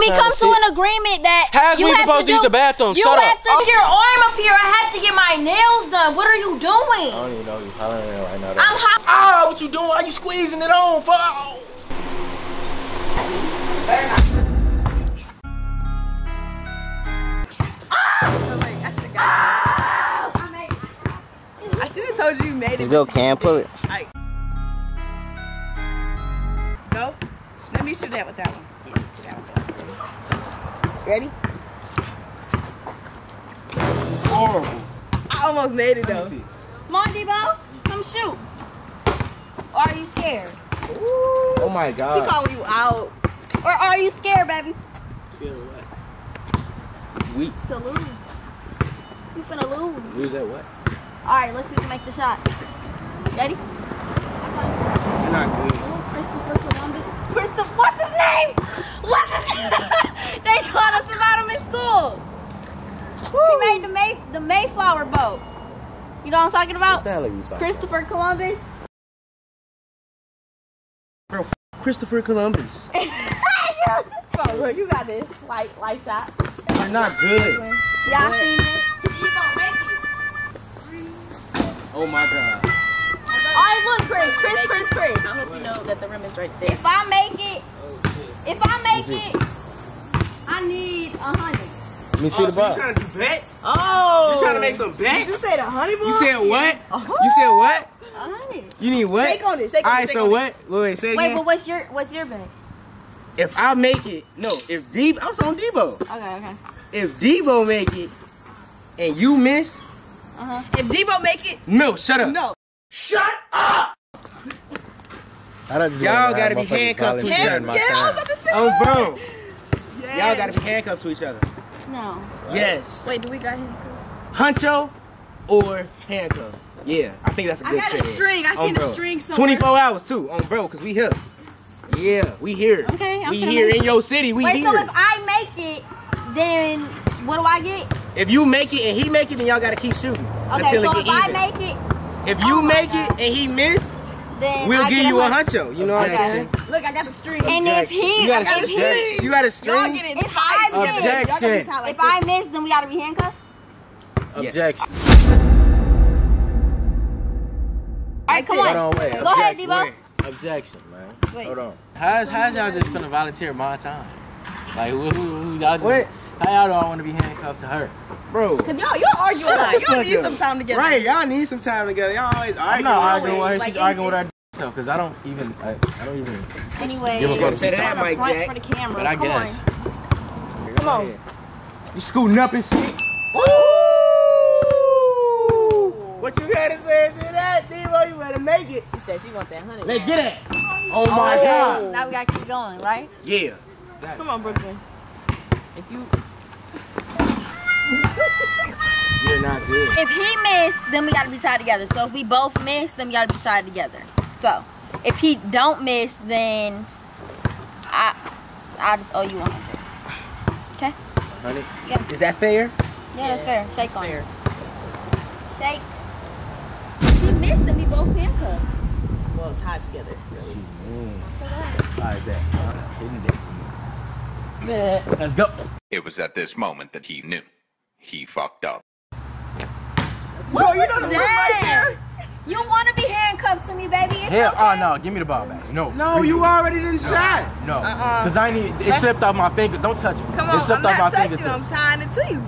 we come to an agreement that how's we supposed to use the bathroom? You have to get your arm up here. I have to get my nails done. What are you doing? I don't even know you hollering at right now. I'm hot. Ah, what you doing? Why you squeezing it on for? I should have told you you made it. Let's go, Cam. Pull it. Right. Go. Let me shoot that with that one. Ready? Horrible. I almost made it though. Come on, Debo. Come shoot. Or are you scared? Ooh. Oh my God. She called you out. Or are you scared, baby? Scared of what? We. To lose. You finna lose. Lose at what? All right, let's see who can make the shot. Ready? You're not good. Oh, Christopher Columbus. Christopher, what's his name? What's his name? They taught us about him in school. Woo. He made the Mayflower boat. You know what I'm talking about? What the hell are you talking Christopher about? Columbus. Bro, Christopher Columbus. Oh, look, you got this. Light shot. You're not good. Y'all see it? He gonna make it. Oh my God. All right, look, Chris. I hope you know that the rim is right there. If I make it, I need 100. Let me see the ball. You trying to do bets? Oh. You trying to make some bets? You said 100 ball? You said what? You said what? 100. You need what? Shake on it. Shake on it. All right, so what? Wait, say it again. Wait, but what's your bet? If I make it, no, if Debo, I was on Debo. Okay. If Debo make it and you miss. If Debo make it. No, shut up. No. Shut up! Y'all gotta be handcuffed to each other. Yeah, I was about to say that. Oh, bro. Y'all gotta be handcuffed to each other. No. Yes. Wait, do we got handcuffs? Huncho or handcuffs? Yeah, I think that's a good thing. I got a string. I seen a string somewhere. 24 hours too, on bro, because we here. Yeah, we here. Okay, I'm here in your city. We here. Wait, so if I make it, then what do I get? If you make it and he make it, then y'all gotta keep shooting. Okay, so if I make it. If you make it and he miss, then we'll give you a huncho. You know what I'm saying? Look, I got the string. And if he, you got a string. Y'all getting tight. Objection. If I miss, then we gotta be handcuffed. Objection. All right, come on. Go ahead, Debo. Objection, man. Hold on. How's y'all just finna volunteer my time? Like who y'all just? How y'all don't want to be handcuffed to her? Bro. Because y'all argue a lot. Y'all need some time together. Right, y'all need some time together. Y'all always argue. I'm not arguing with her. She's arguing with her herself because I don't even. Anyway, you're trying to front for the camera. But I guess. Come on. You scooting up and shit. Woo! What you gotta say to that, Debo? You better make it. She said she want that honey. Let's get it. Oh my God. Now we gotta keep going, right? Yeah. Come on, Brooklyn. If you. You're not good. If he missed, then we gotta be tied together. So if we both miss, then we gotta be tied together. So if he don't miss, then I just owe you 100. Okay. 100. Yeah. Is that fair? Yeah, that's fair. Shake on it. Shake. If he missed, then we both handcuffed. Well, tied together. Really. All right, let's go. It was at this moment that he knew. He fucked up. What was that? You want to be handcuffed to me, baby? Hell, oh no, give me the ball back. No. No, you already didn't shot. No. Because I need it slipped off my finger. Don't touch me. Come on, it slipped off my finger. I'm tying it to you.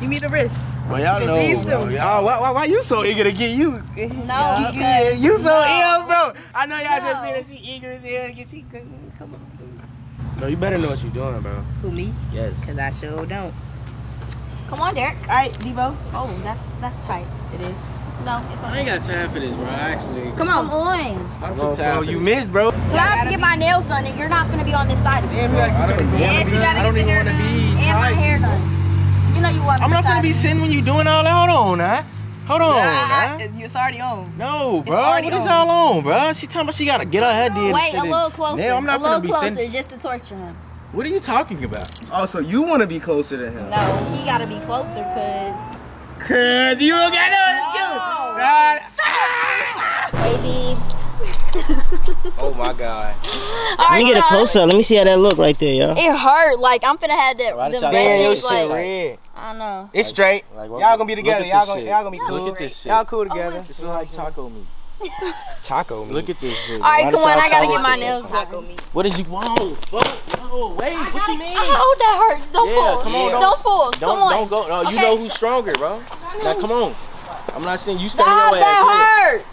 Give me the wrist. Well, y'all know. Y'all, why you so eager to get you? No. You so ill, bro. I know y'all just said that she eager as hell to get you. Come on. No, you better know what you're doing, bro. Who, me? Yes. Because I sure don't. Come on, Derek. All right, Debo. Oh, that's tight. It is. No, it's okay. I ain't got time for this, bro. Actually. Come on. I'm too tired. Oh, you missed, bro. Well, I have to get my nails done, and you're not going to be on this side of me. Yeah, she got to get the hair done. And my hair done. You know you want to. I'm not going to be sitting when you're doing all that. Hold on, huh? Hold on, it's already on. No, bro. What is y'all on, bro? She talking about she gotta get her head did. Wait, a little closer. Damn, I'm not gonna be closer, just to torture him. What are you talking about? Oh, so you wanna be closer to him? No, he gotta be closer, cause you don't got no excuse. Baby. Oh my god. Let me get a close up. Let me see how that look right there, y'all. It hurt. Like, I'm finna have that. Red. I know. It's straight. Like, y'all gonna be together. Y'all gonna be cool. Look at this shit. Y'all cool together. This is like taco meat. Taco meat. Look at this shit. All right, come on. I gotta get my nails taco meat. What does he want? No, wait. What you mean? Oh, that hurts. Don't pull. Come on. Don't pull. Don't go. No, you know who's stronger, bro. Now, come on. I'm not saying you stand your ass. That hurt.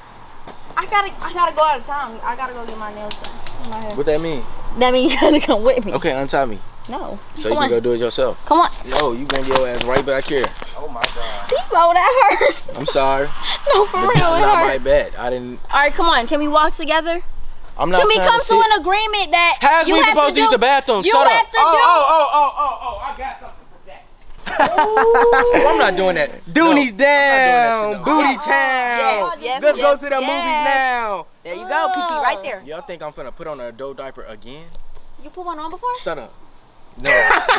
I gotta go out of town. I gotta go get my nails done. My hair. What that mean? That mean you gotta come with me. Okay, untie me. No. So you can go do it yourself. Come on. No, you bring your ass right back here. Oh my god. Debo, that hurt. I'm sorry. No, for real. This is not my bad. I didn't. All right, come on. Can we walk together? I'm not. Can we come to an agreement that how's we supposed to use the bathroom? Shut up. Oh! I got something. I'm not doing that. Doonies down, booty town. Let's go to the movies now. There you go, pee pee right there. Y'all think I'm finna put on a doe diaper again? You put one on before? Shut up. No,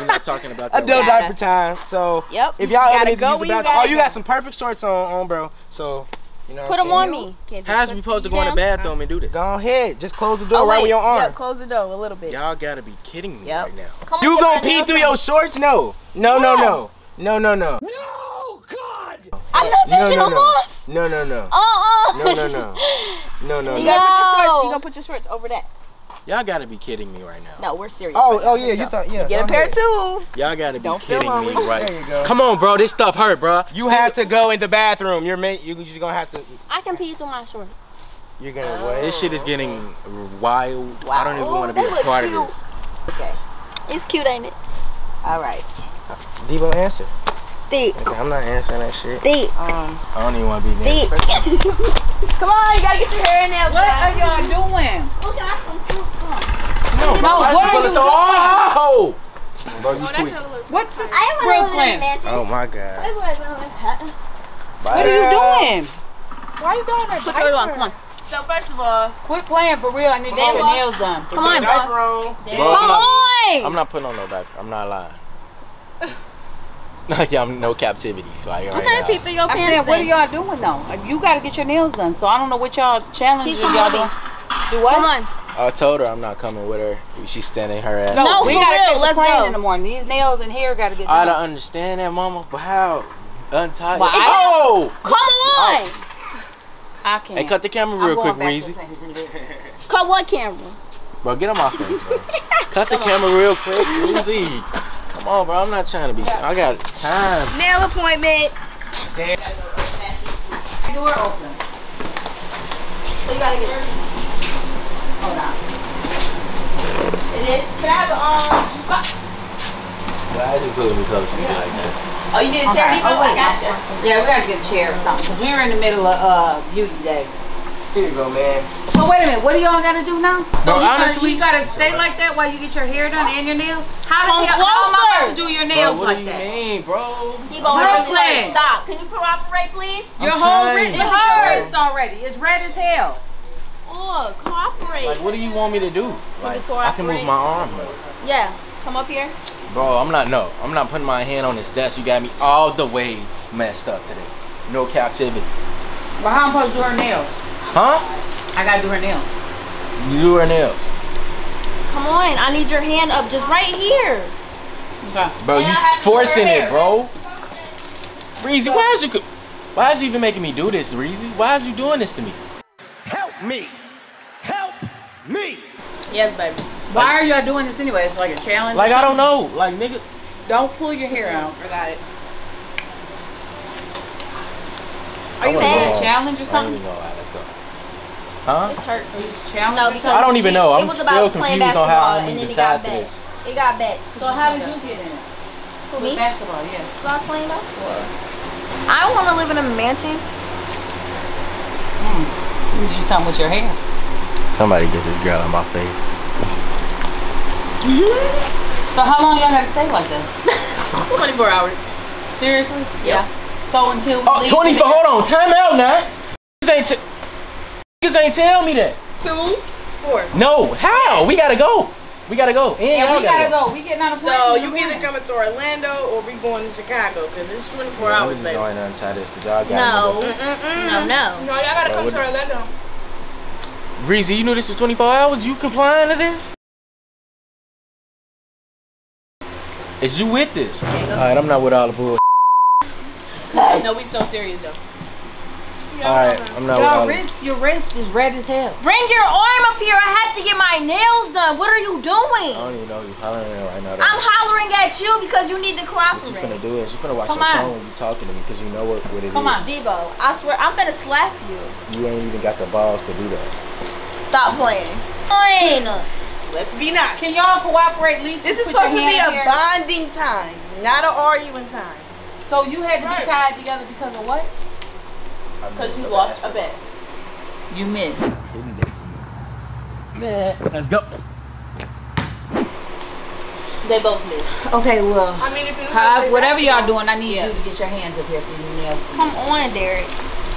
we're not talking about that. A doe diaper time. So if y'all gotta go, you got some perfect shorts on, bro. So you know, put them on me. How's we supposed to go in the bathroom and do this? Go ahead, just close the door right with your arm. Yep, close the door a little bit. Y'all gotta be kidding me right now. You gonna pee through your shorts? No. No. No, God! I'm not taking them off! No. No. You gotta put your shorts over that. Y'all gotta be kidding me right now. No, we're serious. Oh yeah, you thought, yeah. Get a pair too. Y'all gotta be kidding me right now. Come on, bro, this stuff hurt, bro. You have to go in the bathroom. You're just gonna have to. I can pee through my shorts. You're gonna wait. This shit is getting wild. I don't even wanna be a part of this. Okay. It's cute, ain't it? Alright. Debo, answer. Thick. Okay, I'm not answering that shit. Thick. I don't even want to be there. Come on, you gotta get your hair in there. What are y'all doing? Look at some food. Come on. No, what are you doing? Oh! Bro, you tweak. What's this? Brooklyn. Oh my god. What are you doing? Why are you doing that? Put your on, come on. So first of all, quit playing for real. I need to get your nails done. Come on, bro. Come on. I'm not putting on no diaper. I'm not lying. Yeah, I'm no captivity. Like, right now. Pee through your pants. I said, what are y'all doing though? You gotta get your nails done. So I don't know what y'all challenge y'all doing. Do what? Come on. I told her I'm not coming with her. She's standing her ass. No, we gotta let's go in the morning. These nails and hair gotta get done. I don't understand that, mama. But how? Untie. Well, oh, come on! I can't. Hey, cut the camera real quick, Breezy. Cut what camera? Bro, get on my face, bro. Cut the camera real quick, Breezy. Come on, bro. I'm not trying to be. I got time. Nail appointment. Damn. Door open. So you gotta get it. Hold on. It is. Can I have a juice box? Why did you put me close to you like this? Oh, you need a chair? Oh, I got you. Yeah, we gotta get a chair or something because we were in the middle of beauty day. Here you go, man. So wait a minute, what do y'all gotta do now? So no, honestly, you gotta stay like that while you get your hair done and your nails? How am I supposed to do your nails like that? What do you mean, bro? Brooklyn, stop. Can you cooperate, please? Your whole wrist is already. It's red as hell. Oh, cooperate. Like, what do you want me to do? Like, I can move my arm. Bro. Yeah, come up here. Bro, I'm not putting my hand on this desk. You got me all the way messed up today. No captivity. But how am I supposed to do her nails? Huh? I gotta do her nails. You do her nails. Come on, I need your hand up just right here. Okay. Bro, you forcing it, bro. Breezy, why is you even making me do this, Breezy? Why is you doing this to me? Help me. Help me. Yes, baby. Why are y'all doing this anyway? It's like a challenge. Like, I don't know. Like, nigga, don't pull your hair out. I got it. Are you mad? Challenge or something? Huh? It's hurt. No, because I don't even know. I'm still confused on how I'm even tied to this. It got bad. So how did you get in it? Who, me? Basketball, yeah. So I was playing basketball. I want to live in a mansion. You should do something with your hair. Somebody get this girl in my face. So how long y'all got to stay like this? 24 hours. Seriously? Yeah. So until we leave. 24, hold on. Time out now. This ain't... Niggas ain't tell me that. 2, 4. No, how? We gotta go. We gotta go. Yeah, we gotta go. We getting out of plane. So you either coming to Orlando or we going to Chicago because it's 24 hours. We're just going to untie this because y'all got to go. No, y'all gotta come to Orlando. Breezy, you knew this was 24 hours? You complying to this? Is you with this? Alright, I'm not with all the bullshit. No, we so serious, though. Alright, I'm not with all the bullshit. Your wrist is red as hell. Bring your arm up here. I have to get my nails done. What are you doing? I don't even know. You hollering at me right now. I'm hollering at you because you need to cooperate. What you finna do is you finna watch your tone when you talking to me because you know what it is. Come on, DEBO. I swear, I'm finna slap you. You ain't even got the balls to do that. Stop playing. Let's be nice. Can y'all cooperate, Lisa? This is supposed to be a bonding time, not an arguing time. So you had to be tied together because of what? Because you lost a bet. You missed. Let's go. They both missed. Okay, well, I mean, if you whatever y'all doing, I need you to get your hands up here so you nails. Come on, Derek.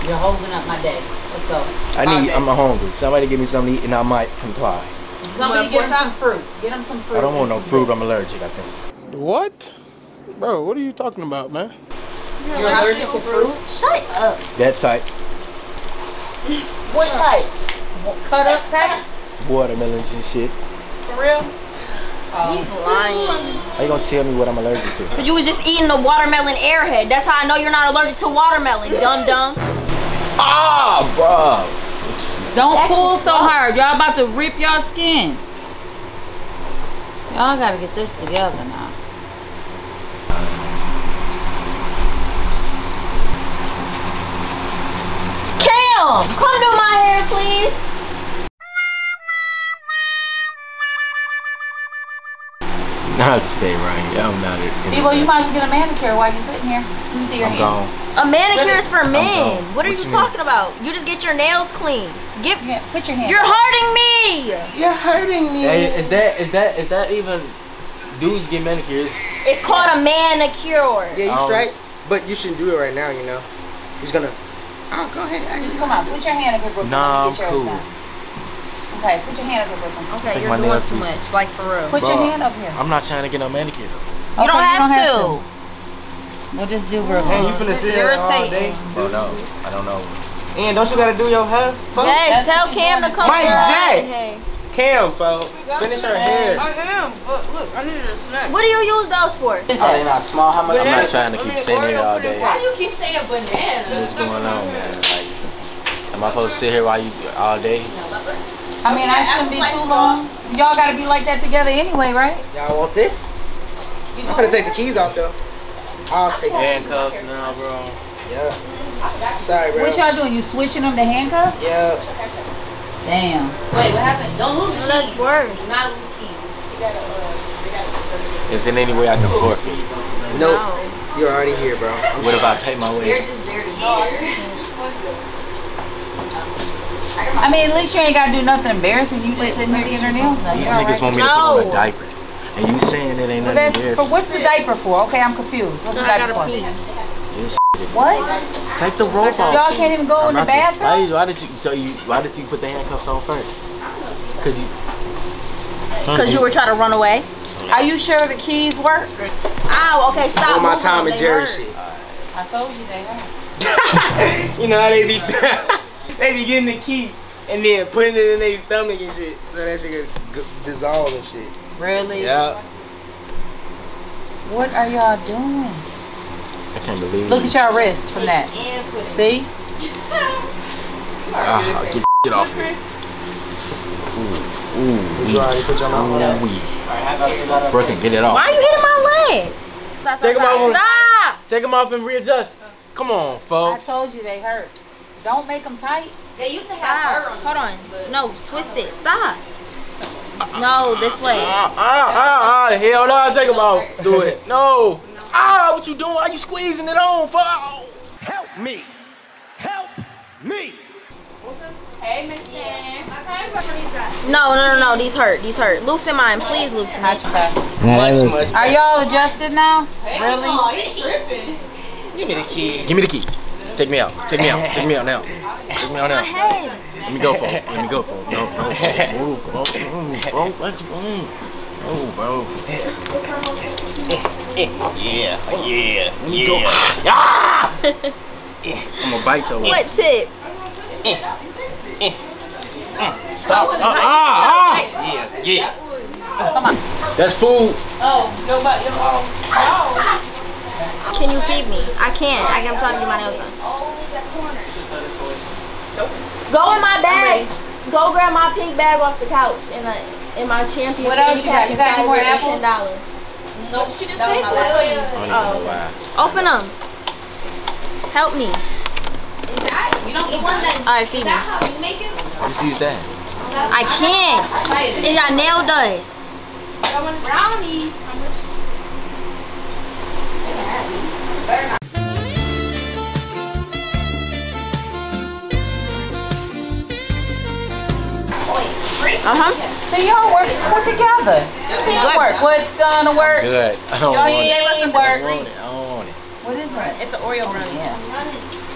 You're holding up my day. Let's go. I'm hungry. Somebody give me something to eat and I might comply. Somebody get him some fruit. Get him some fruit. I don't want no fruit. I'm allergic, I think. What? Bro, what are you talking about, man? You're allergic to fruit? Shut up. That type. What type? Cut up type? Watermelons and shit. For real? He's lying. How you gonna tell me what I'm allergic to? Because you was just eating a watermelon airhead. That's how I know you're not allergic to watermelon, dum-dum. Ah, bro. Don't pull so hard. Y'all about to rip y'all skin. Y'all gotta get this together now. Cam, come do my hair, please. Not stay right here. I'm not it. See, well, you might as well get a manicure while you're sitting here. Let me see your hands. Gone. A manicure is for men. What are you talking about? You just get your nails clean. Get put your hand. You're hurting me. You're hurting me. Hey, is that even dudes get manicures? It's called a manicure. Yeah, you straight, but you shouldn't do it right now. You know, he's gonna. Oh, go ahead. Just come on. Put your hand up here, Brooklyn. Nah, I'm cool. Okay, put your hand up here, Brooklyn. Okay, you're doing too much. Like for real. Put your hand up here. I'm not trying to get no manicure though. You don't have to. We'll just do real quick. You finna sit here all day? Oh no, I don't know. And don't you gotta do your hair? Yes, tell Cam to come here. Cam, folks, finish her hair. I am, but look, I need a snack. What do you use those for? Are they not small? How much? I'm not trying to keep sitting here all day. Why do you keep saying banana? What's going on, man? Like, am I supposed to sit here while you all day? I mean, I shouldn't be too long. Y'all gotta be like that together anyway, right? Y'all want this? I'm gonna take the keys off though. I'll take handcuffs now, bro. Yeah. Sorry, bro. What y'all doing? You switching them to handcuffs? Yeah. Damn. Wait, what happened? Don't lose the key. That's worse. Not lose the key. You gotta is there any way I can forfeit? Nope. No. You're already here, bro. What if I pay my way? You're just there to hear. I mean, at least you ain't gotta do nothing embarrassing. You just sitting here getting your nails done. These niggas want me to put on a diaper. And you saying it ain't nothing there. What's the diaper for? Okay, I'm confused. What's the diaper for? What? Take the rope off. Y'all can't even go in the bathroom? Why did you put the handcuffs on first? Because you were trying to run away? Are you sure the keys work? Ow, okay, stop. All my Tom and Jerry shit. I told you they hurt. You know how they be getting the key and then putting it in their stomach and shit. So that shit could dissolve and shit. Really? Yeah. What are y'all doing? I can't believe it. Look at y'all wrist from that. See? Get it off me. Ooh. Brooklyn, get it off. Why are you hitting my leg? Take them off. Stop! Take them off and readjust. Come on, folks. I told you they hurt. Don't make them tight. They used to have fur on them. Hold on. No, twist it. Stop. No, this way. Hell no, I'll take them off. Do it. No. What you doing? Why you squeezing it on for? Help me. Help me. Hey, Miss Cam. No, these hurt. These hurt. Loosen mine. Please loosen mine. Much. Are y'all adjusted now? Really? He's tripping. Give me the key. Give me the key. Take me out. Take me out. Take me out now. Take me out now. Let me go for it. Let me go for it. No. Move, bro. Let's move. Oh, bro. Yeah. Ah! I'm gonna bite your way. What tip? Stop. Yeah, yeah. Come on. That's food. Oh, nobody. Oh. Can you feed me? I can't. I'm trying to get my nails done. Go in my bag. Go grab my pink bag off the couch in my champion. What else you got? You got any more apples? $10. Nope. She just paid for it. Oh. Open them. Help me. You don't eat one that. All right, feed me. How you make it? Just use that. I can't. It got nail dust. I want brownies. Better not. So y'all work together. Teamwork. What's gonna work? Good. I don't want it. I don't want it. What is it? It's an Oreo brownie. Yeah.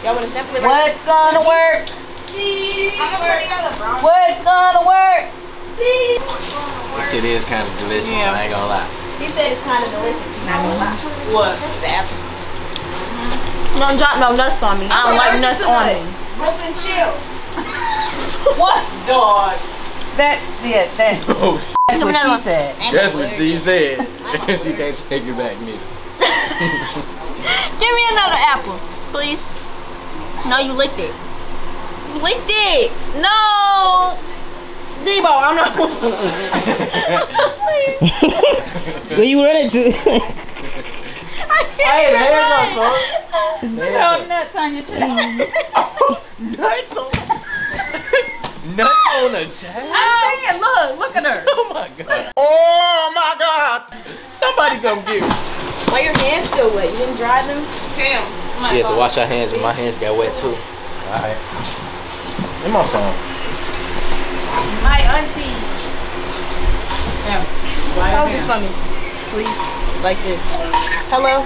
Y'all want to simply work? What's gonna work? Teamwork. What's gonna work? This shit is kind of delicious, yeah. I ain't gonna lie. He said it's kind of delicious, he's not gonna lie. What? The apples. Don't drop no nuts on me. I don't like nuts on me. Broken chills. What? Dog. That. Oh, shit. That's what she said. That's what she said. And she can't take it back neither. Give me another apple, please. No, you licked it. You licked it. No. Debo, I'm not. Where you running to? I can't. Hey, hands up, bro. You got nuts on your chest. Nuts on. Nuts on the chest. I'm saying, look at her. Oh my god. Oh my god. Somebody gonna get me. Why your hands still wet? You didn't dry them. Damn. She had to wash her hands, and my hands got wet too. All right. In my phone. My auntie. Yeah. Hold this for me, please. Like this. Hello.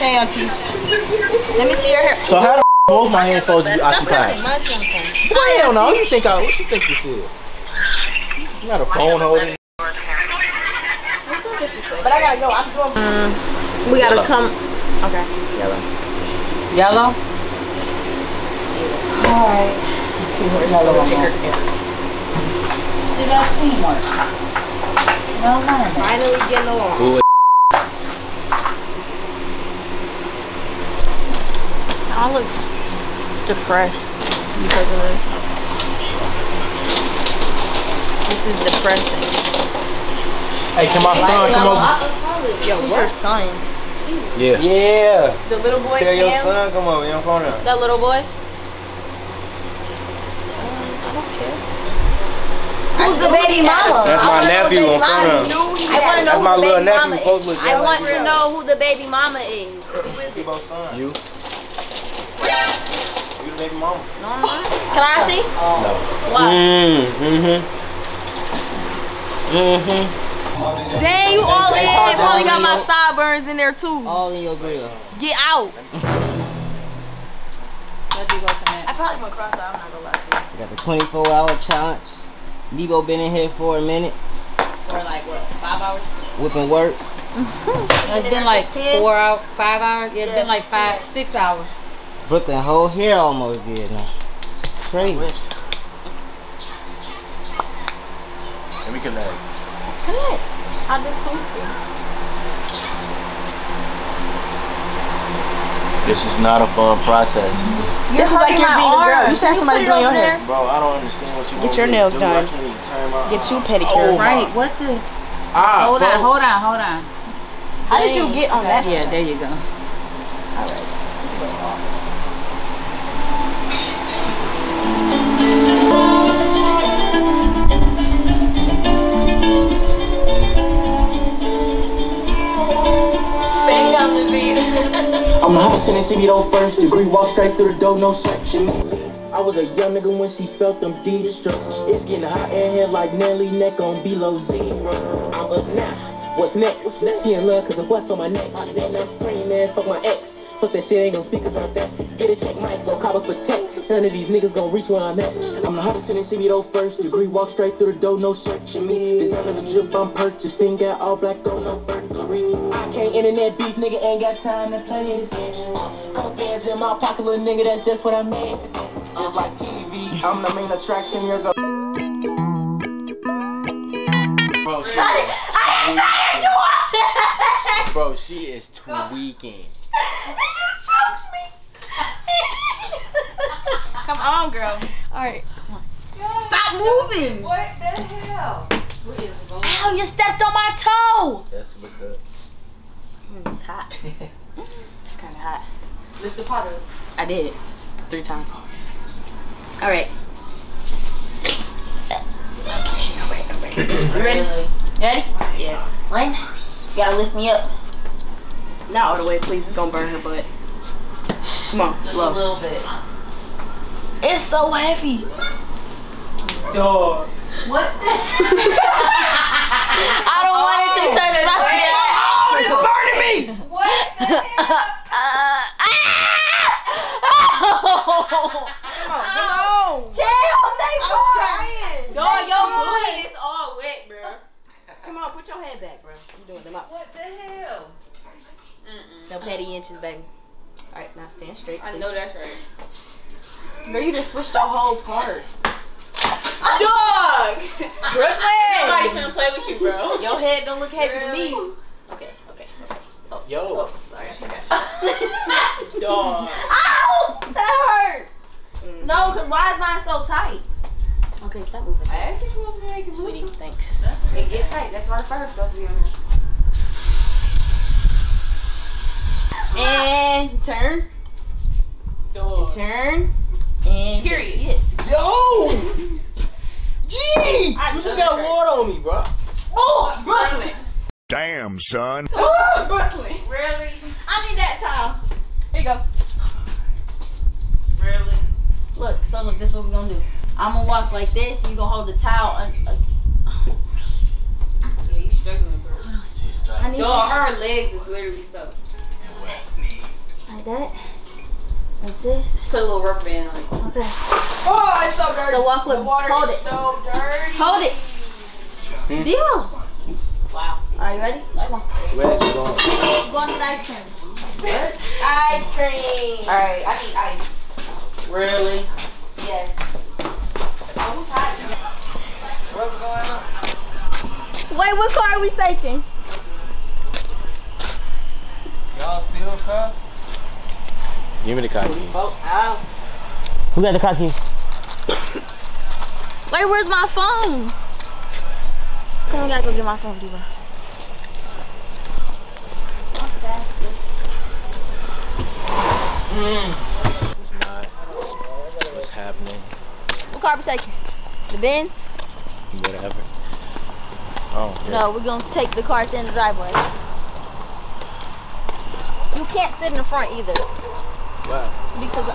Hey, auntie. Let me see your hair. So how the both my hands supposed to be occupied? Hell no. What you think this is? You got a phone holder. But I gotta go. I'm going. We gotta come. Okay. Yellow. All right. Let's see where yellow one goes. See, that's teamwork. No matter. Finally getting along. Ooh. I look depressed because of this. This is depressing. Hey, can my son come over? Yo, your son? Yeah. Yeah. The little boy. Tell your son come over. You don't phone up. That little boy. I don't care. Who's the baby mama? That's my nephew. On phone up. I want to know who the baby mama is. I want to know who the baby mama is. Who is it? You. You the baby mama. No, I'm not. Can I see? No. Why? Dang, you all in. I've only got my sideburns in there too. All in your grill. Get out. I probably gonna cross out, I'm not gonna lie to you. Got the 24-hour challenge. Debo been in here for a minute. For like what, 5 hours? Whipping work. It's been like 4 hours, 5 hours. Yeah, it's been like 5, 6 hours. Brooklyn whole hair almost did now. Crazy. Let me connect. Good. I just hooked it. This is not a fun process. This is like you're being a girl. You should have somebody doing your hair. Bro, I don't understand what you want. Get your nails done. Get you pedicure. Right. What the? Hold on. How did you get on that? Yeah, there you go. All right. I'm the hottest in the city though, first degree. Walk straight through the door, no section. I was a young nigga when she felt them deep strokes. It's getting hot in here like Nelly, neck on below zero. I'm up now, what's next? She in love cause the bust on my neck. I'm screaming, fuck my ex. Fuck that shit, ain't gon' speak about that. Get a check, mic, go cop up a tech. None of these niggas gon' reach where I'm at. I'm the hottest in the city though, first degree. Walk straight through the door, no searching me. Design of the drip, I'm purchasing. Got all black, go no burglary. I can't internet beef, nigga, ain't got time to play this game. Couple bands in my pocket, little nigga, that's just what I made. just like TV. I'm the main attraction, you're the bro, she I am tired. Bro, she is tweaking. Come on, girl. All right, come on. Yes. Stop moving. What the hell? Ow, you stepped on my toe. That's because it's hot. It's kind of hot. Lift the pot up. I did 3 times. All right. Okay, all right. You ready? Ready? Yeah. Lynn, you gotta lift me up. Not all the way, please. It's gonna burn her butt. Come on, slow. Just a little bit. It's so heavy. Dog. What the? I don't want it to turn it off. Oh, it's burning me. What the Come on. Damn, they burn. Dog, your booty is all wet, bro. Come on, put your head back, bro. I'm doing them up. What the hell? No petty inches, baby. All right, now stand straight, please. I know that's right. Girl, you just switched the whole part. Dog! Brooklyn! Nobody's gonna play with you, bro. Your head don't look heavy to me. Okay, okay, okay. Oh, yo. Oh, sorry, I got you. Dog. Ow! That hurts! Mm. No, because why is mine so tight? Okay, stop moving. I asked you over there, I can move some. Thanks. It get tight. That's why the fur is supposed to be on here. And turn. Dog. And turn. And here she is. Yo! Gee! You just got water on me, bro. Oh, Brooklyn! Damn, son. Oh, Brooklyn. Really? I need that towel. Here you go. Really? Look, so look, this is what we're gonna do. I'm gonna walk like this, and you're gonna hold the towel. Yeah, you struggling, bro. She's struggling. Dog, her legs is literally soaked. Like that. Like this. Just put a little rubber band on it. Okay. Oh, it's so dirty. So walk with the water. Hold it. So dirty. Hold it. Yeah. Deal. Wow. Are you ready? Come on. Where's you going? I'm going to the ice cream. What? Ice cream. All right. I need ice. Really? Yes. I'm tired. What's going on? Wait, what car are we taking? Y'all still car? Give me the car keys. Oh, ow. Who got the car keys? Wait, where's my phone? Come on, we gotta go get my phone, Debo. It's not what's happening. What car are we taking? The Benz? Whatever. Oh. Yeah. No, we're gonna take the car at the end of the driveway. You can't sit in the front either. Wow. Because I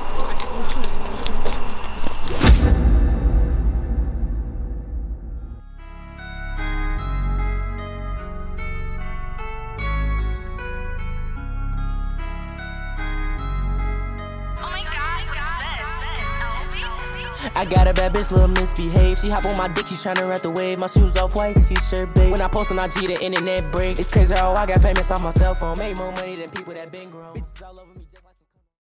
got a bad bitch, little misbehave. She hop on my dick, she's tryna ride the wave. My shoes off white, t-shirt big. When I post on IG, the internet break. It's crazy how I got famous on my cell phone. Made more money than people that been grown. Bitches all over me.